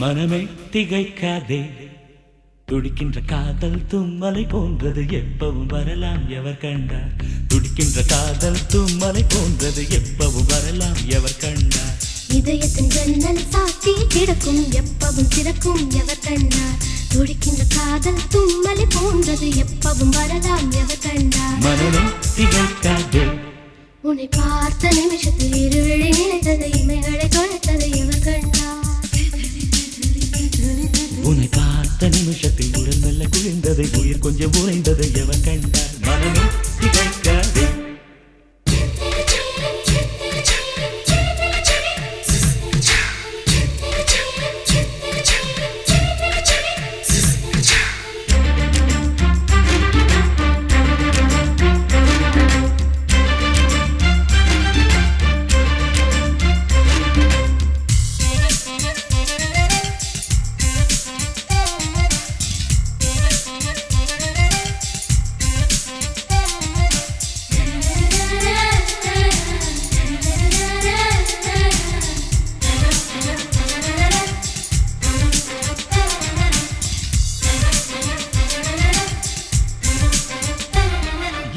மனமே திகைக்காதே துடிக்கின்ற காதல் தும்மலை போன்றது எப்பவும் வரலாம் எவர் கண்டார் துடிக்கின்ற காதல் தும்மலை போன்றது எப்பவும் வரலாம் எவர் கண்டார் இதயத்தின் ஜன்னல் சாத்தி கிடக்கும் எப்பவும் திறக்கும் எவர் கண்டார் துடிக்கின்ற காதல் தும்மலை போன்றது எப்பவும் வரலாம் எவர் கண்டார் மனமே திகைக்காதே உன்னை பார்த்த நிமிஷத்தில் இருளை நினைத்தது இமைகளை தொலைத்தது எவர் கண்டார் உன்னை பார்த்த நிமிஷத்தில் உடல் நல்ல குளிர்ந்ததை உயிர் கொஞ்சம் உறைந்ததை எவர் கண்டார் மனமே திகைக்காதே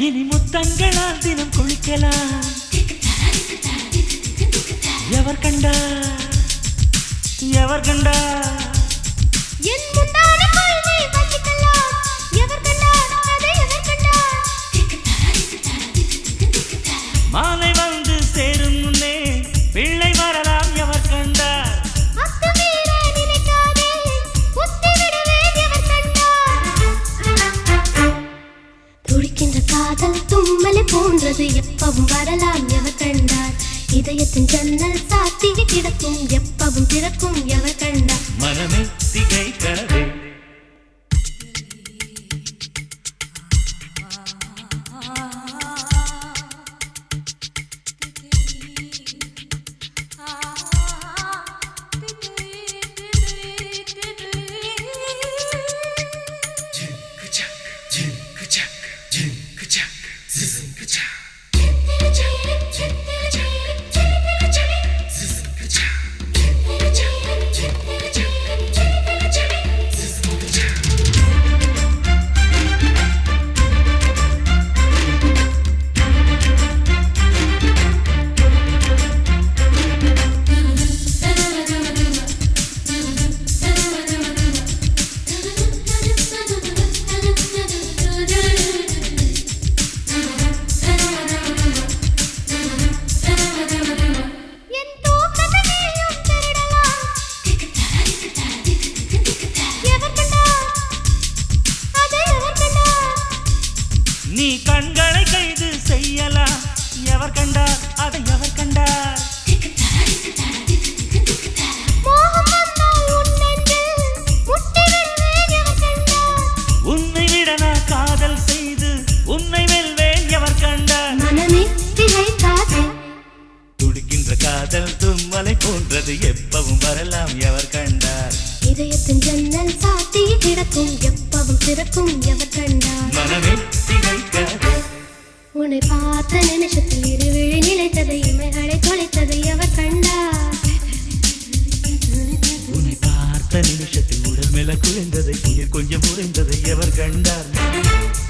இனி முத்தங்களால் தினம் குளிக்கலாம் எவர் கண்டார் எவர் கண்டார் என் முந்தான கொள்கை வச்சிக்கலாம் எவர் கண்டார் அதை எவர் கண்டார் மாலை வந்து சேரும் முன்னே பிள்ளை வரலாம் எவர் கண்டார் அத்துமீறே நினைக்காதே குத்திவிடவே எவர் கண்டார் துடிக்கின்ற காதல் தும்மலை போன்றது எப்பவும் வரலாம் எவர் கண்டார் இதயத்தின் ஜன்னல் சாத்தி கிடக்கும் எப்பவும் திறக்கும் எவர் கண்டார் மனமே திகைக்காதே நீ கண்களை கைது செய்யலாம் எவர் கண்டார் அதை எவர் கண்டார் உன்னை விட நான் காதல் செய்து உன்னை வெல்வேன் எவர் கண்டார் துடிக்கின்ற காதல் தும்மலை போன்றது எப்பவும் வரலாம் எவர் கண்டார் இதயத்தின் ஜன்னல் சாத்தி கிடக்கும் எப்பவும் திறக்கும் எவர் கண்டார் மனமே திகைக்காதே உன்னை பார்த்த நிமிஷத்தில் இருவிழி நிலைத்ததை இமைகளை தொலைத்ததை எவர் கண்டார் உன்னை பார்த்த நிமிஷத்தில் உடல் மேல குறைந்ததை உயிர் கொஞ்சம் உறைந்ததை எவர் கண்டார்